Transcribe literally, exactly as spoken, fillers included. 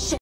Shit.